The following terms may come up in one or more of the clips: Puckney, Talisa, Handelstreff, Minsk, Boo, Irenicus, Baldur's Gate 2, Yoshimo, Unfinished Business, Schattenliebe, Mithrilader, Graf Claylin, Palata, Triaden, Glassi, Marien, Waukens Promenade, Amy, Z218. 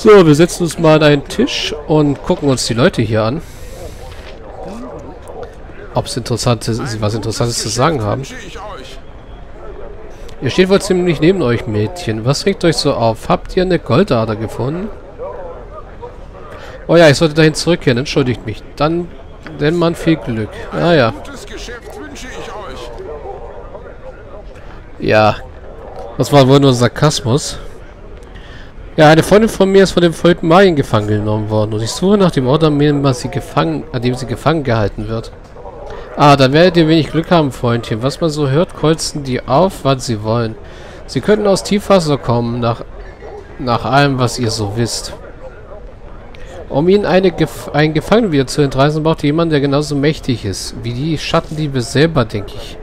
So, wir setzen uns mal an einen Tisch und gucken uns die Leute hier an. Ob sie was Interessantes zu sagen haben. Ihr steht wohl ziemlich neben euch, Mädchen. Was regt euch so auf? Habt ihr eine Goldader gefunden? Oh ja, ich sollte dahin zurückkehren. Entschuldigt mich. Dann, denn man viel Glück. Ah ja. Ja. Das war wohl nur Sarkasmus. Ja, eine Freundin von mir ist von dem Volk Marien gefangen genommen worden. Und ich suche nach dem Ort, an dem sie gefangen gehalten wird. Ah, dann werdet ihr wenig Glück haben, Freundchen. Was man so hört, kreuzen die auf, wann sie wollen. Sie könnten aus Tiefwasser kommen, nach allem, was ihr so wisst. Um ihnen einen Gefangenen wieder zu entreißen, braucht ihr jemanden, der genauso mächtig ist, wie die Schattenliebe selber, denke ich.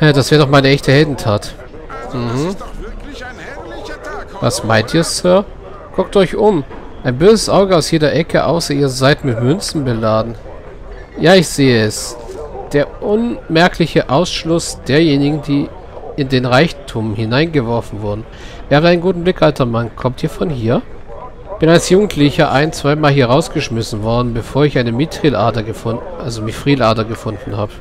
Ja, das wäre doch mal eine echte Heldentat. Mhm. Was meint ihr, Sir? Guckt euch um. Ein böses Auge aus jeder Ecke, außer ihr seid mit Münzen beladen. Ja, ich sehe es. Der unmerkliche Ausschluss derjenigen, die in den Reichtum hineingeworfen wurden. Ihr habt einen guten Blick, alter Mann. Kommt ihr von hier? Bin als Jugendlicher zweimal hier rausgeschmissen worden, bevor ich eine Mithrilader gefunden habe.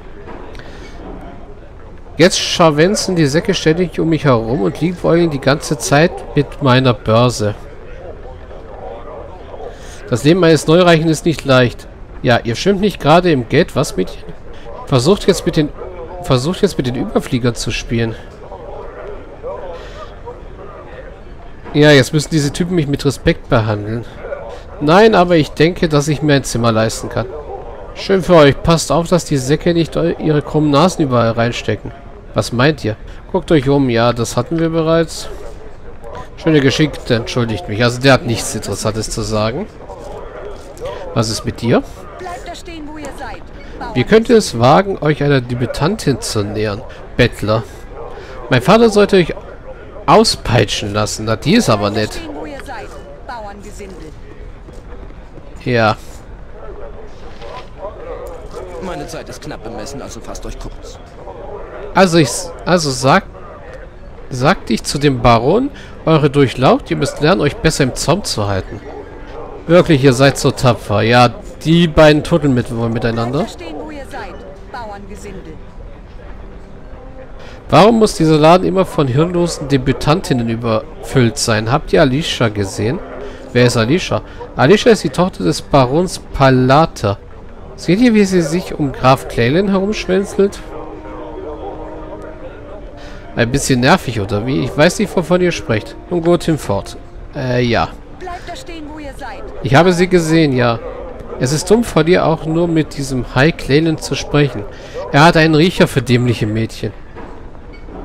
Jetzt scharwenzen die Säcke ständig um mich herum und liebäugeln die ganze Zeit mit meiner Börse. Das Leben eines Neureichen ist nicht leicht. Ja, ihr schwimmt nicht gerade im Geld, was, Mädchen? Versucht jetzt mit den Überfliegern zu spielen. Ja, jetzt müssen diese Typen mich mit Respekt behandeln. Nein, aber ich denke, dass ich mir ein Zimmer leisten kann. Schön für euch. Passt auf, dass die Säcke nicht ihre krummen Nasen überall reinstecken. Was meint ihr? Guckt euch um. Ja, das hatten wir bereits. Schöne Geschichte, entschuldigt mich. Also der hat nichts Interessantes zu sagen. Was ist mit dir? Bleibt da stehen, wo ihr seid. Wie könnt ihr es wagen, euch einer Debütantin zu nähern? Bettler. Mein Vater sollte euch auspeitschen lassen. Na, die ist aber nett. Ja. Meine Zeit ist knapp bemessen, also fasst euch kurz. Sagt ich zu dem Baron, eure Durchlaucht, ihr müsst lernen, euch besser im Zaum zu halten. Wirklich, ihr seid so tapfer. Ja, die beiden tudeln miteinander. Warum muss dieser Laden immer von hirnlosen Debütantinnen überfüllt sein? Habt ihr Alicia gesehen? Wer ist Alicia? Alicia ist die Tochter des Barons Palata. Seht ihr, wie sie sich um Graf Claylin herumschwänzelt? Ein bisschen nervig, oder wie? Ich weiß nicht, wovon ihr sprecht. Nun gut, hinfort. Ja. Ich habe sie gesehen, ja. Es ist dumm von dir, auch nur mit diesem High Claylin zu sprechen. Er hat einen Riecher für dämliche Mädchen.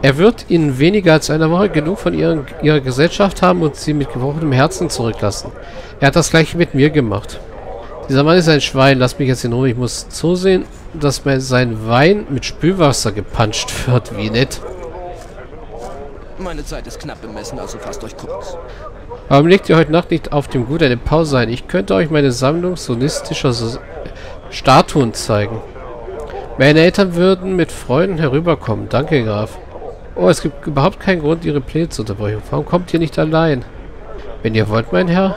Er wird in weniger als einer Woche genug von ihrer Gesellschaft haben und sie mit gebrochenem Herzen zurücklassen. Er hat das gleiche mit mir gemacht. Dieser Mann ist ein Schwein, lass mich jetzt in Ruhe. Ich muss zusehen, dass sein Wein mit Spülwasser gepanscht wird. Wie nett. Meine Zeit ist knapp bemessen, also fasst euch kurz. Warum legt ihr heute Nacht nicht auf dem Gut eine Pause ein? Ich könnte euch meine Sammlung solistischer Statuen zeigen. Meine Eltern würden mit Freunden herüberkommen. Danke, Graf. Oh, es gibt überhaupt keinen Grund, ihre Pläne zu unterbrechen. Warum kommt ihr nicht allein? Wenn ihr wollt, mein Herr.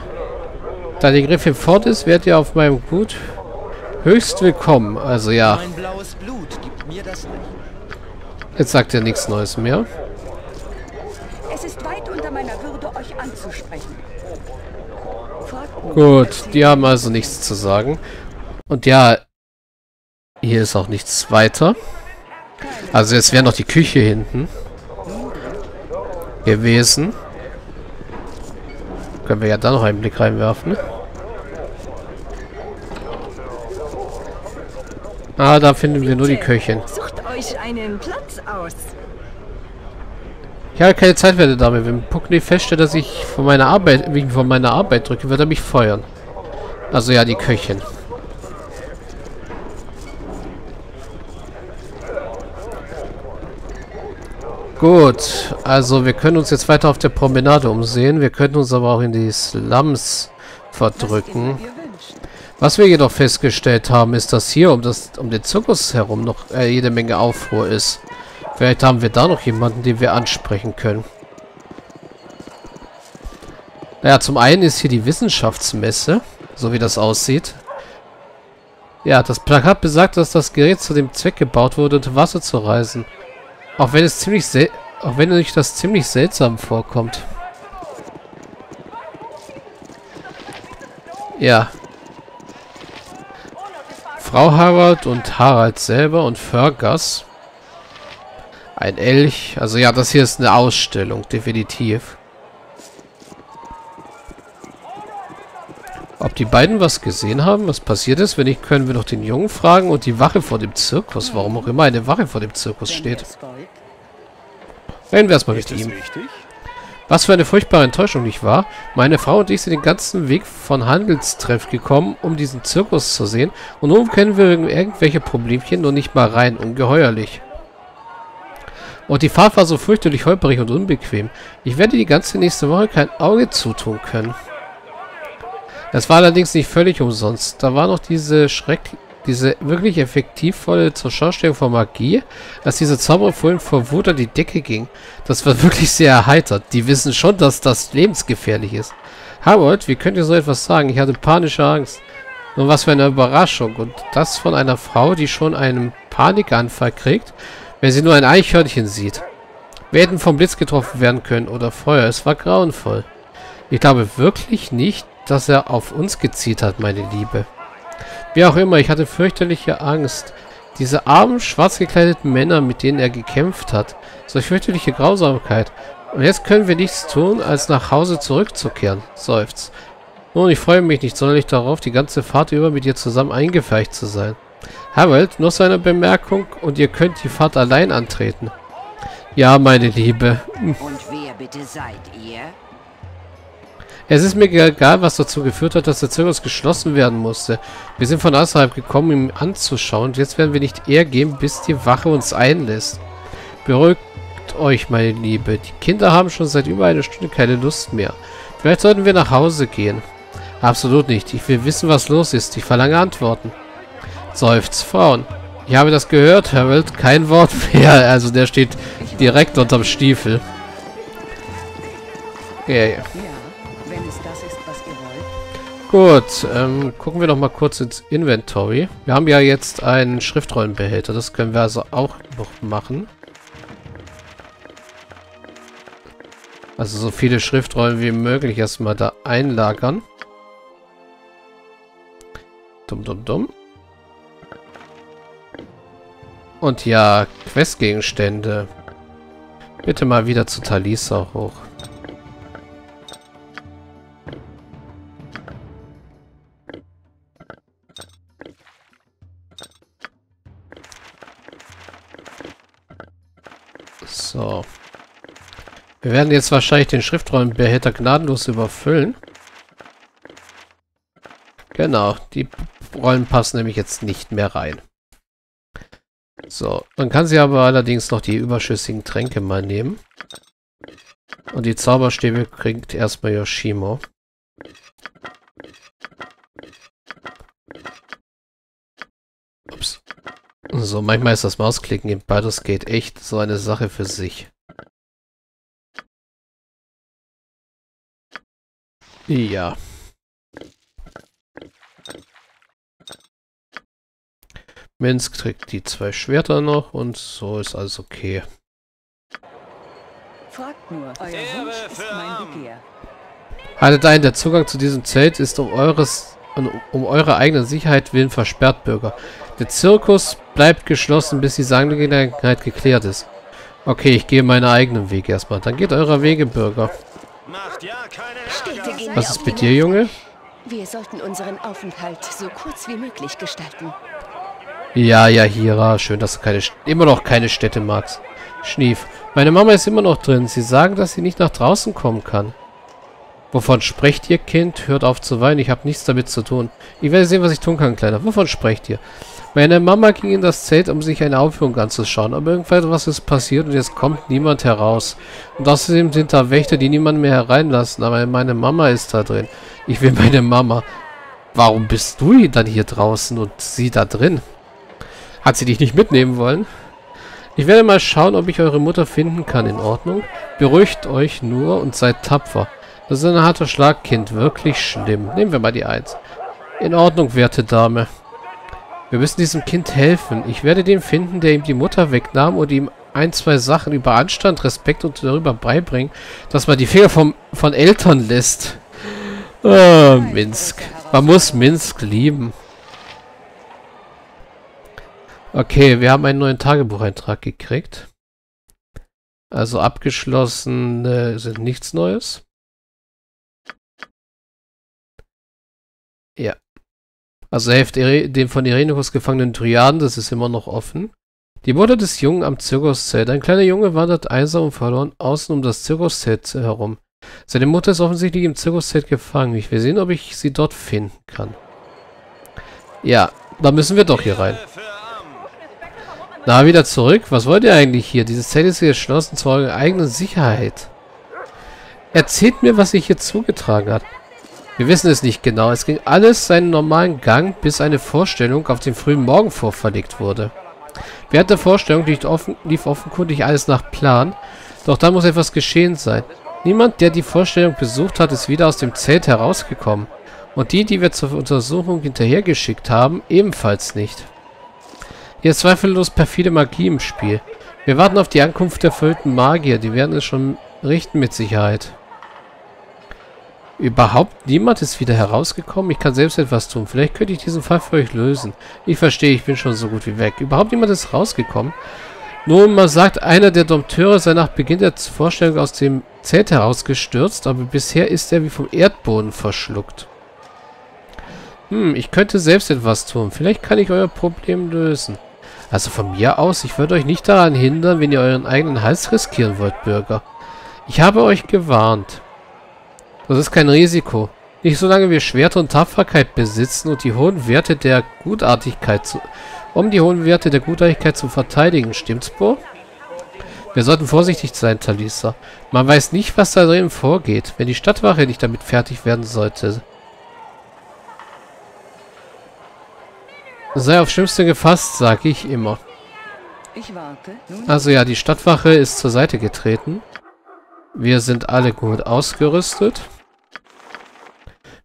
Da die Gräfin fort ist, werdet ihr auf meinem Gut höchst willkommen. Also ja. Mein blaues Blut gibt mir das Recht. Jetzt sagt ihr nichts Neues mehr. Es ist weit unter meiner Würde, euch anzusprechen. Gut, die haben also nichts zu sagen. Und ja, hier ist auch nichts weiter. Also jetzt wäre noch die Küche hinten gewesen. Können wir ja da noch einen Blick reinwerfen. Ah, da finden wir nur die Köchin. Sucht euch einen Platz aus. Ich habe keine Zeit, werte Dame. Wenn Puckney feststellt, dass ich wegen meiner Arbeit drücke, wird er mich feuern. Also ja, die Köchin. Gut, also wir können uns jetzt weiter auf der Promenade umsehen. Wir könnten uns aber auch in die Slums verdrücken. Was wir jedoch festgestellt haben, ist, dass hier um den Zirkus herum noch jede Menge Aufruhr ist. Vielleicht haben wir da noch jemanden, den wir ansprechen können. Naja, zum einen ist hier die Wissenschaftsmesse, so wie das aussieht. Ja, das Plakat besagt, dass das Gerät zu dem Zweck gebaut wurde, unter Wasser zu reisen. Auch wenn euch das ziemlich seltsam vorkommt. Ja. Frau Harald und Harald selber und Fergus. Ein Elch. Also ja, das hier ist eine Ausstellung, definitiv. Ob die beiden was gesehen haben, was passiert ist? Wenn nicht, können wir noch den Jungen fragen und die Wache vor dem Zirkus. Warum auch immer eine Wache vor dem Zirkus steht. Reden wir erstmal mit ihm. Was für eine furchtbare Enttäuschung, nicht wahr? Meine Frau und ich sind den ganzen Weg von Handelstreff gekommen, um diesen Zirkus zu sehen. Und nun können wir irgendwelche Problemchen nur nicht mal rein. Ungeheuerlich. Und die Fahrt war so fürchterlich holperig und unbequem. Ich werde die ganze nächste Woche kein Auge zutun können. Das war allerdings nicht völlig umsonst. Da war noch diese wirklich effektivvolle Zurschaustellung von Magie, dass diese Zauberer vorhin vor Wut an die Decke ging. Das war wirklich sehr erheitert. Die wissen schon, dass das lebensgefährlich ist. Harold, wie könnt ihr so etwas sagen? Ich hatte panische Angst. Nun, was für eine Überraschung. Und das von einer Frau, die schon einen Panikanfall kriegt, wenn sie nur ein Eichhörnchen sieht. Wir hätten vom Blitz getroffen werden können oder Feuer. Es war grauenvoll. Ich glaube wirklich nicht, dass er auf uns gezielt hat, meine Liebe. Wie auch immer, ich hatte fürchterliche Angst. Diese armen, schwarz gekleideten Männer, mit denen er gekämpft hat. Solch fürchterliche Grausamkeit. Und jetzt können wir nichts tun, als nach Hause zurückzukehren. Seufz. Nun, ich freue mich nicht sonderlich darauf, die ganze Fahrt über mit dir zusammen eingepfercht zu sein. Harold, noch so eine Bemerkung und ihr könnt die Fahrt allein antreten. Ja, meine Liebe. Und wer bitte seid ihr? Es ist mir egal, was dazu geführt hat, dass der Zirkus geschlossen werden musste. Wir sind von außerhalb gekommen, ihm anzuschauen. Und jetzt werden wir nicht eher gehen, bis die Wache uns einlässt. Beruhigt euch, meine Liebe. Die Kinder haben schon seit über einer Stunde keine Lust mehr. Vielleicht sollten wir nach Hause gehen. Absolut nicht. Ich will wissen, was los ist. Ich verlange Antworten. Seufz, Frauen. Ich habe das gehört, Harold. Kein Wort mehr. Also der steht direkt unterm Stiefel. Yeah. Gut, gucken wir noch mal kurz ins Inventory. Wir haben ja jetzt einen Schriftrollenbehälter. Das können wir also auch noch machen. Also so viele Schriftrollen wie möglich erstmal da einlagern. Dumm, dumm, dumm. Und ja, Questgegenstände. Bitte mal wieder zu Talisa hoch. So. Wir werden jetzt wahrscheinlich den Schriftrollenbehälter gnadenlos überfüllen. Genau, die Rollen passen nämlich jetzt nicht mehr rein. So, man kann sie aber allerdings noch die überschüssigen Tränke mal nehmen. Und die Zauberstäbe kriegt erstmal Yoshimo. Ups. So, manchmal ist das Mausklicken in Baldur's Gate echt so eine Sache für sich. Ja. Minsk trägt die 2 Schwerter noch und so ist alles okay. Fragt nur, euer Wunsch ist mein Begehr. Haltet ein, der Zugang zu diesem Zelt ist um eure eigene Sicherheit willen versperrt, Bürger. Der Zirkus bleibt geschlossen, bis die Angelegenheit geklärt ist. Okay, ich gehe meinen eigenen Weg erstmal. Dann geht eurer Wege, Bürger. Was ist mit dir, Junge? Wir sollten unseren Aufenthalt so kurz wie möglich gestalten. Ja, Hira. Schön, dass du immer noch keine Städte magst. Schnief. Meine Mama ist immer noch drin. Sie sagen, dass sie nicht nach draußen kommen kann. Wovon sprecht ihr, Kind? Hört auf zu weinen, ich habe nichts damit zu tun. Ich werde sehen, was ich tun kann, Kleiner. Wovon sprecht ihr? Meine Mama ging in das Zelt, um sich eine Aufführung anzuschauen. Aber irgendwas ist passiert und jetzt kommt niemand heraus. Und außerdem sind da Wächter, die niemanden mehr hereinlassen. Aber meine Mama ist da drin. Ich will meine Mama. Warum bist du dann hier draußen und sie da drin? Hat sie dich nicht mitnehmen wollen? Ich werde mal schauen, ob ich eure Mutter finden kann, in Ordnung? Beruhigt euch nur und seid tapfer. Das ist ein harter Schlagkind. Wirklich schlimm. Nehmen wir mal die 1. In Ordnung, werte Dame. Wir müssen diesem Kind helfen. Ich werde den finden, der ihm die Mutter wegnahm und ihm 1, 2 Sachen über Anstand, Respekt und darüber beibringen, dass man die Finger von Eltern lässt. Minsk. Man muss Minsk lieben. Okay, wir haben einen neuen Tagebucheintrag gekriegt. Also abgeschlossen sind nichts Neues. Ja. Also helft dem von Irenicus gefangenen Triaden, das ist immer noch offen. Die Mutter des Jungen am Zirkuszelt. Ein kleiner Junge wandert einsam und verloren außen um das Zirkuszelt herum. Seine Mutter ist offensichtlich im Zirkuszelt gefangen. Ich will sehen, ob ich sie dort finden kann. Ja, da müssen wir doch hier rein. Na, wieder zurück. Was wollt ihr eigentlich hier? Dieses Zelt ist hier geschlossen zu eurer eigenen Sicherheit. Erzählt mir, was sich hier zugetragen hat. Wir wissen es nicht genau. Es ging alles seinen normalen Gang, bis eine Vorstellung auf den frühen Morgen vorverlegt wurde. Während der Vorstellung lief offenkundig alles nach Plan, doch da muss etwas geschehen sein. Niemand, der die Vorstellung besucht hat, ist wieder aus dem Zelt herausgekommen. Und die, die wir zur Untersuchung hinterhergeschickt haben, ebenfalls nicht. Hier ist zweifellos perfide Magie im Spiel. Wir warten auf die Ankunft der verhüllten Magier, die werden es schon richten mit Sicherheit. Überhaupt niemand ist wieder herausgekommen. Ich kann selbst etwas tun. Vielleicht könnte ich diesen Fall für euch lösen. Ich verstehe, ich bin schon so gut wie weg. Überhaupt niemand ist rausgekommen. Nun, man sagt, einer der Dompteure sei nach Beginn der Vorstellung aus dem Zelt herausgestürzt, aber bisher ist er wie vom Erdboden verschluckt. Hm, ich könnte selbst etwas tun. Vielleicht kann ich euer Problem lösen. Also von mir aus, ich würde euch nicht daran hindern, wenn ihr euren eigenen Hals riskieren wollt, Bürger. Ich habe euch gewarnt. Das ist kein Risiko. Nicht solange wir Schwert und Tapferkeit besitzen und die hohen Werte der Gutartigkeit zu verteidigen, stimmt's, Bo? Wir sollten vorsichtig sein, Talisa. Man weiß nicht, was da drin vorgeht, wenn die Stadtwache nicht damit fertig werden sollte. Sei auf Schlimmste gefasst, sage ich immer. Also ja, die Stadtwache ist zur Seite getreten. Wir sind alle gut ausgerüstet.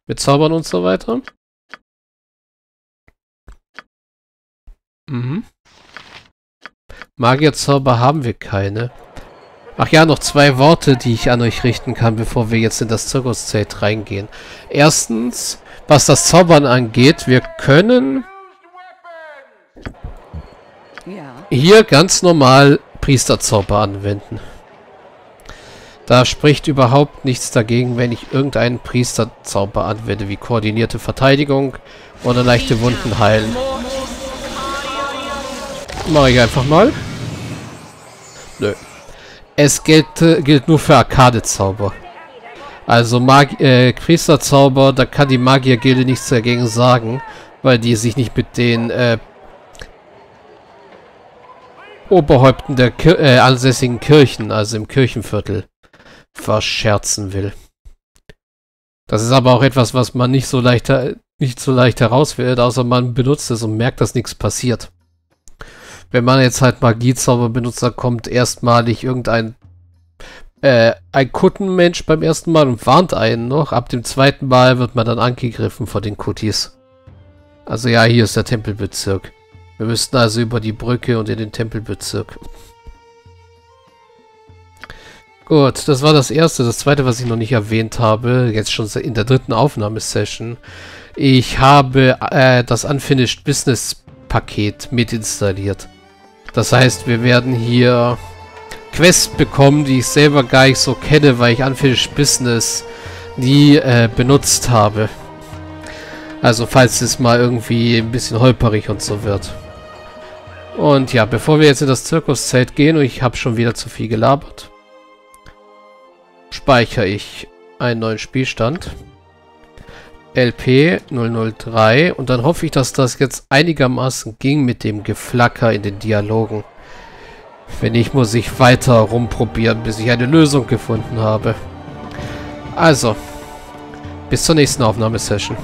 Mit Zaubern und so weiter. Mhm. Magierzauber haben wir keine. Ach ja, noch 2 Worte, die ich an euch richten kann, bevor wir jetzt in das Zirkuszelt reingehen. Erstens, was das Zaubern angeht, wir können hier ganz normal Priesterzauber anwenden. Da spricht überhaupt nichts dagegen, wenn ich irgendeinen Priesterzauber anwende, wie koordinierte Verteidigung oder leichte Wunden heilen. Mache ich einfach mal. Nö. Es gilt nur für Arkade-Zauber. Also Priesterzauber, da kann die Magiergilde nichts dagegen sagen, weil die sich nicht mit den Oberhäupten der ansässigen Kirchen, also im Kirchenviertel, verscherzen will. Das ist aber auch etwas, was man nicht so leicht herausfindet, außer man benutzt es und merkt, dass nichts passiert. Wenn man jetzt halt Magiezauber benutzt, dann kommt erstmalig irgendein ein Kuttenmensch beim ersten Mal und warnt einen noch. Ab dem zweiten Mal wird man dann angegriffen von den Kuttis. Also ja, hier ist der Tempelbezirk. Wir müssten also über die Brücke und in den Tempelbezirk. Gut, das war das Erste. Das Zweite, was ich noch nicht erwähnt habe, jetzt schon in der dritten Aufnahmesession. Ich habe das Unfinished Business Paket mit installiert. Das heißt, wir werden hier Quests bekommen, die ich selber gar nicht so kenne, weil ich Unfinished Business nie benutzt habe. Also falls es mal irgendwie ein bisschen holperig und so wird. Und ja, bevor wir jetzt in das Zirkuszelt gehen, und ich habe schon wieder zu viel gelabert, speichere ich einen neuen Spielstand. LP 003. Und dann hoffe ich, dass das jetzt einigermaßen ging mit dem Geflacker in den Dialogen. Wenn nicht, muss ich weiter rumprobieren, bis ich eine Lösung gefunden habe. Also, bis zur nächsten Aufnahmesession.